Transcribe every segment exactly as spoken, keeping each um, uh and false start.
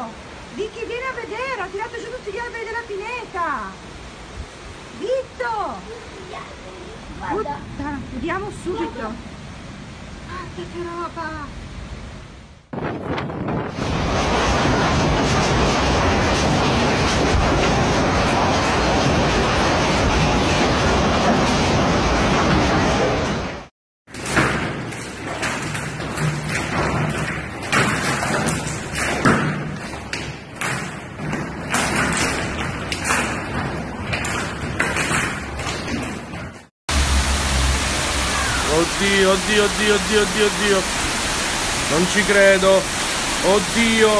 Vito! Vicky, vieni a vedere, ho tirato giù tutti gli alberi della pineta! Vito! Tutti gli alberi, guarda! Puttana, vediamo subito! Guarda che roba! Oddio, oddio, oddio, oddio, oddio, oddio. Non ci credo. Oddio.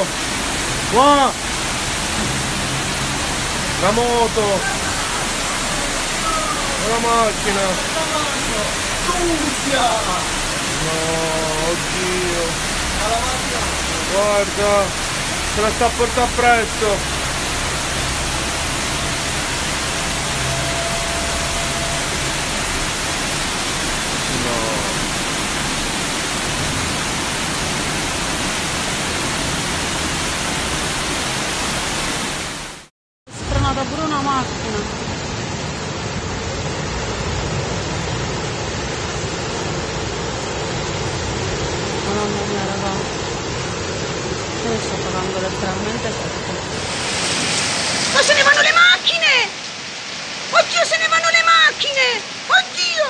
Qua. La moto. La macchina. La No, oddio. Guarda. Se la sta a portare appresso. Pure una macchina. Madonna mia, raga, io sto pagando letteralmente sotto. Ma se ne vanno le macchine! Oddio, se ne vanno le macchine! Oddio!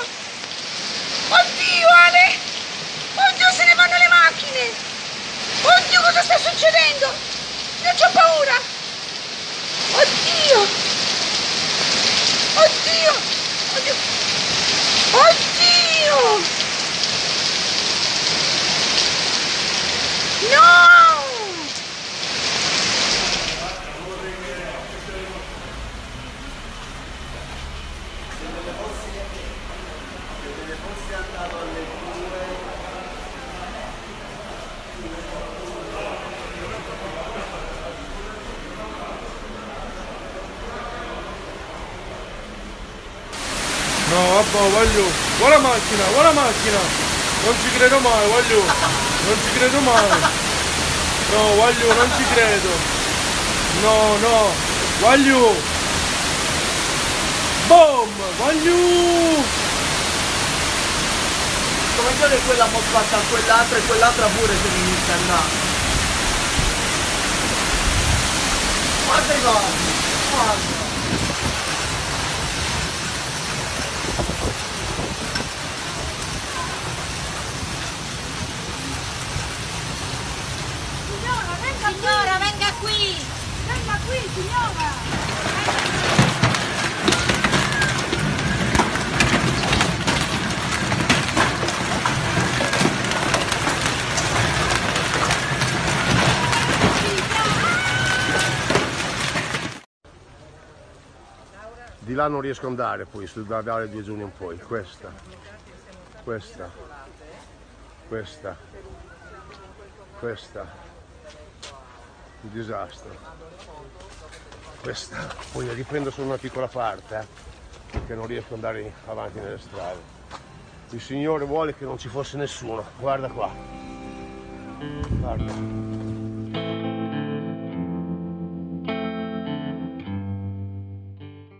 Oddio, Ale! Oddio, se ne vanno le macchine! Oddio, cosa sta succedendo? Non c'ho paura! Oddio! Oddio! Oddio! Oddio! No! No, vabbè, voglio, vuole la macchina, vuole la macchina, non ci credo mai, voglio, non ci credo mai, no, voglio, non ci credo, no, no, voglio, boom, voglio, come già quella mo' fatta a quell'altra e quell'altra pure se mi inizia a andare, guarda i guardi, guarda. Signora, venga qui! Venga qui, signora! Di là non riesco ad andare poi, sul dalle due giorni in poi. Questa, questa, questa, questa. Un disastro. Questa poi la riprendo solo una piccola parte eh, perché non riesco ad andare avanti nelle strade. Il Signore vuole che non ci fosse nessuno. Guarda qua, guarda.